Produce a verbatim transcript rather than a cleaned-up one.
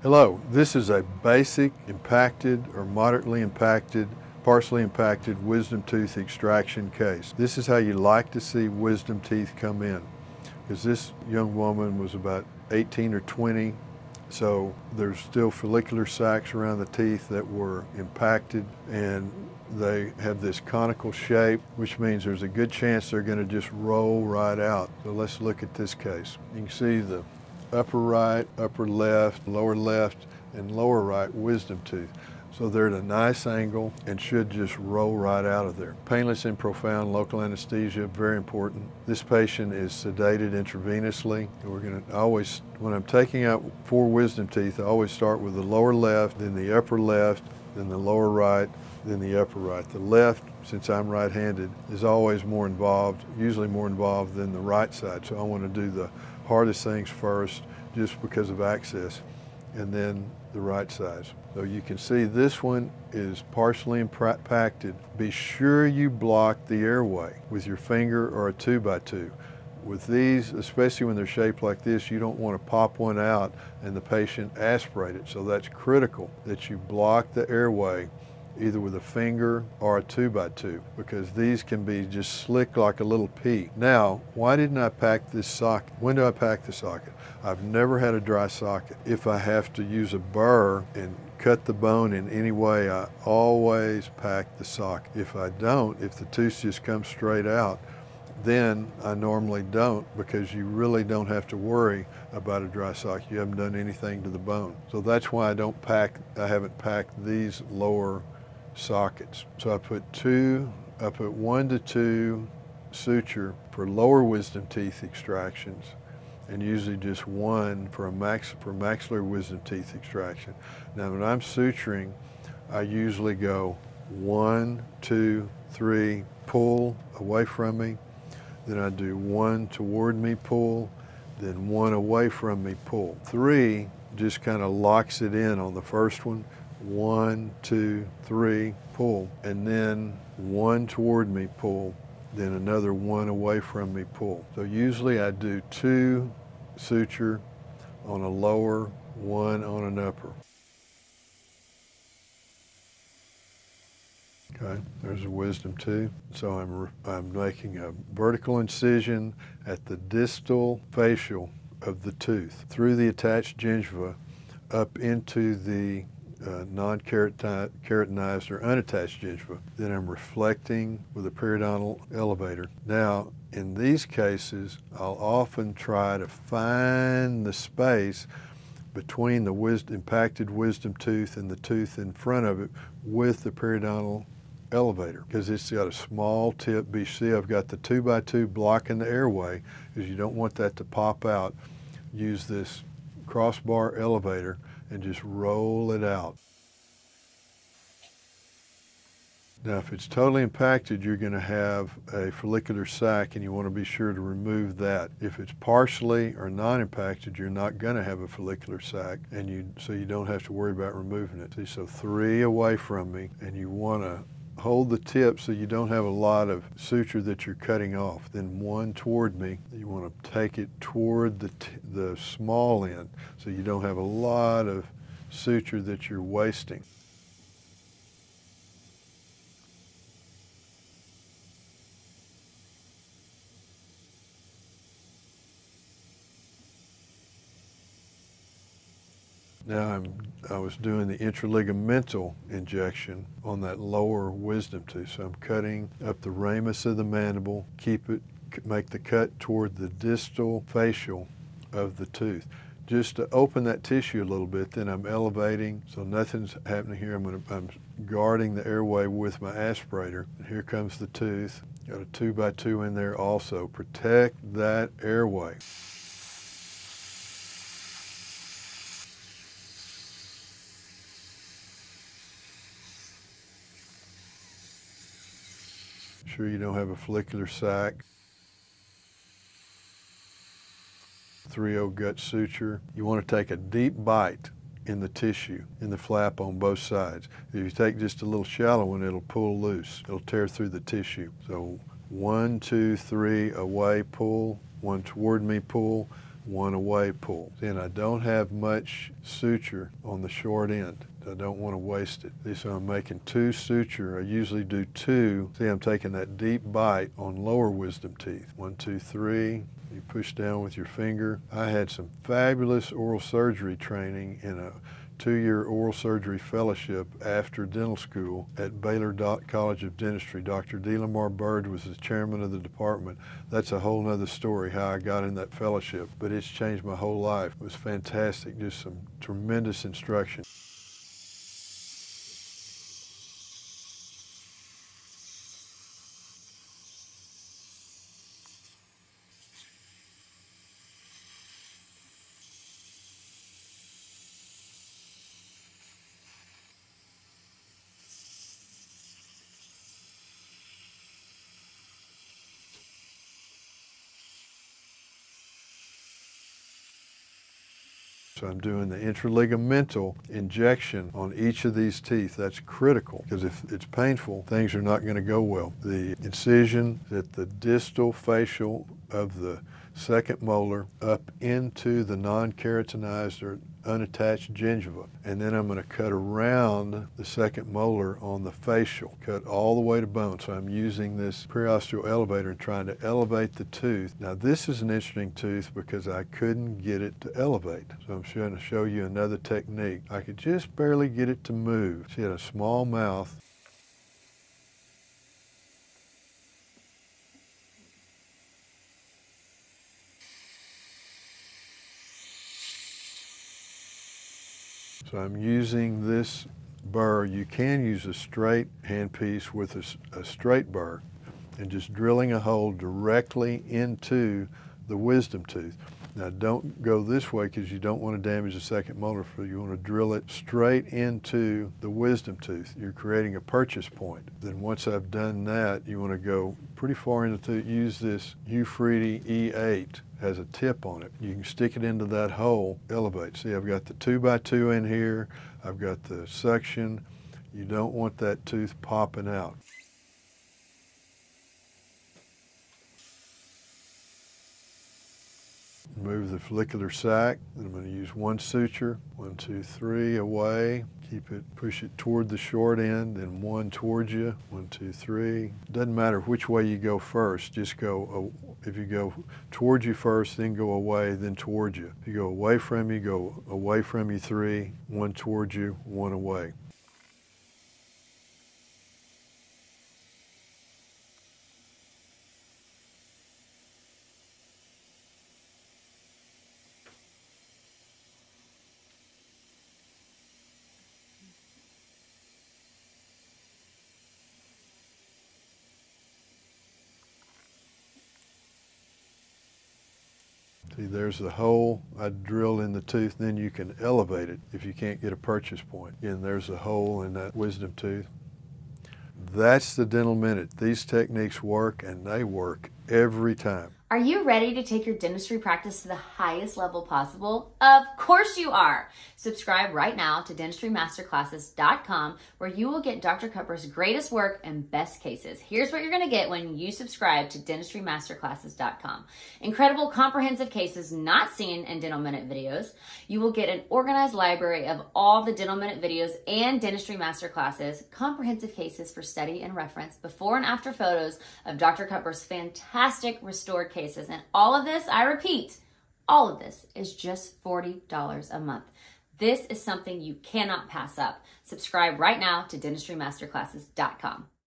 Hello, this is a basic impacted or moderately impacted, partially impacted wisdom tooth extraction case. This is how you like to see wisdom teeth come in, because this young woman was about eighteen or twenty, so there's still follicular sacs around the teeth that were impacted, and they have this conical shape, which means there's a good chance they're going to just roll right out. So let's look at this case. You can see the upper right, upper left, lower left, and lower right wisdom tooth. So they're at a nice angle and should just roll right out of there. Painless and profound local anesthesia, very important. This patient is sedated intravenously. We're going to always, when I'm taking out four wisdom teeth, I always start with the lower left, then the upper left, then the lower right, then the upper right. The left, since I'm right-handed, is always more involved, usually more involved than the right side. So I want to do the hardest things first just because of access, and then the right size. So you can see this one is partially impacted. Be sure you block the airway with your finger or a two by two. With these, especially when they're shaped like this, you don't want to pop one out and the patient aspirate it. So that's critical that you block the airway either with a finger or a two by two, because these can be just slick like a little pea. Now, why didn't I pack this socket? When do I pack the socket? I've never had a dry socket. If I have to use a burr and cut the bone in any way, I always pack the socket. If I don't, if the tooth just comes straight out, then I normally don't, because you really don't have to worry about a dry socket. You haven't done anything to the bone. So that's why I don't pack, I haven't packed these lower sockets. So I put two, I put one to two suture for lower wisdom teeth extractions, and usually just one for a max, for maxillary wisdom teeth extraction. Now when I'm suturing, I usually go one, two, three, pull away from me, then I do one toward me, pull, then one away from me, pull. Three just kind of locks it in on the first one. One, two, three, pull, and then one toward me, pull, then another one away from me, pull. So usually I do two suture on a lower, one on an upper. Okay, there's a wisdom tooth. So I'm, I'm making a vertical incision at the distal facial of the tooth through the attached gingiva up into the Uh, non-keratinized or unattached gingiva. Then I'm reflecting with a periodontal elevator. Now, in these cases, I'll often try to find the space between the wisdom, impacted wisdom tooth and the tooth in front of it with the periodontal elevator, because it's got a small tip. You see, I've got the two by two blocking the airway, because you don't want that to pop out. Use this crossbar elevator and just roll it out. Now, if it's totally impacted, you're going to have a follicular sac, and you want to be sure to remove that. If it's partially or non-impacted, you're not going to have a follicular sac, and you so you don't have to worry about removing it. See, so three away from me, and you want to hold the tip so you don't have a lot of suture that you're cutting off. Then one toward me. You want to take it toward the, t the small end so you don't have a lot of suture that you're wasting. Now I'm, I was doing the intraligamental injection on that lower wisdom tooth. So I'm cutting up the ramus of the mandible, keep it, make the cut toward the distal facial of the tooth. Just to open that tissue a little bit, then I'm elevating, so nothing's happening here. I'm, gonna, I'm guarding the airway with my aspirator. And here comes the tooth. Got a two by two in there also. Protect that airway. Sure you don't have a follicular sac. three oh gut suture. You want to take a deep bite in the tissue, in the flap on both sides. If you take just a little shallow one, it'll pull loose. It'll tear through the tissue. So one, two, three, away, pull. One toward me, pull. one away pull. Then I don't have much suture on the short end. I don't want to waste it. So I'm making two suture. I usually do two. See, I'm taking that deep bite on lower wisdom teeth. One, two, three. You push down with your finger. I had some fabulous oral surgery training in a two-year oral surgery fellowship after dental school at Baylor College of Dentistry. Doctor D. Lamar Burge was the chairman of the department. That's a whole other story how I got in that fellowship, but it's changed my whole life. It was fantastic, just some tremendous instruction. So I'm doing the intraligamental injection on each of these teeth. That's critical because if it's painful, things are not going to go well. The incision at the distal facial of the second molar up into the non-keratinized or unattached gingiva. And then I'm going to cut around the second molar on the facial, cut all the way to bone. So I'm using this periosteal elevator and trying to elevate the tooth. Now this is an interesting tooth because I couldn't get it to elevate. So I'm going to show you another technique. I could just barely get it to move. She had a small mouth. So I'm using this burr. You can use a straight handpiece with a, a straight burr and just drilling a hole directly into the wisdom tooth. Now don't go this way because you don't want to damage the second molar. So you want to drill it straight into the wisdom tooth. You're creating a purchase point. Then once I've done that, you want to go pretty far into the tooth. Use this Ufredi E eight. Has a tip on it. You can stick it into that hole, elevate. See, I've got the two by two in here. I've got the suction. You don't want that tooth popping out. Move the follicular sac. Then I'm going to use one suture. One, two, three, away. Keep it, push it toward the short end, then one towards you. One, two, three. Doesn't matter which way you go first. Just go, if you go towards you first, then go away, then towards you. If you go away from you, go away from you three, one towards you, one away. See, there's the hole I drill in the tooth, then you can elevate it if you can't get a purchase point. And there's a hole in that wisdom tooth. That's the dental minute. These techniques work, and they work every time. Are you ready to take your dentistry practice to the highest level possible? Of course you are. Subscribe right now to dentistry masterclasses dot com where you will get Doctor Cupper's greatest work and best cases. Here's what you're going to get when you subscribe to dentistry masterclasses dot com. Incredible comprehensive cases not seen in Dental Minute videos. You will get an organized library of all the Dental Minute videos and Dentistry Masterclasses, comprehensive cases for study and reference, before and after photos of Doctor Cupper's fantastic restored cases. And all of this, I repeat, all of this is just forty dollars a month. This is something you cannot pass up. Subscribe right now to dentistry masterclasses dot com.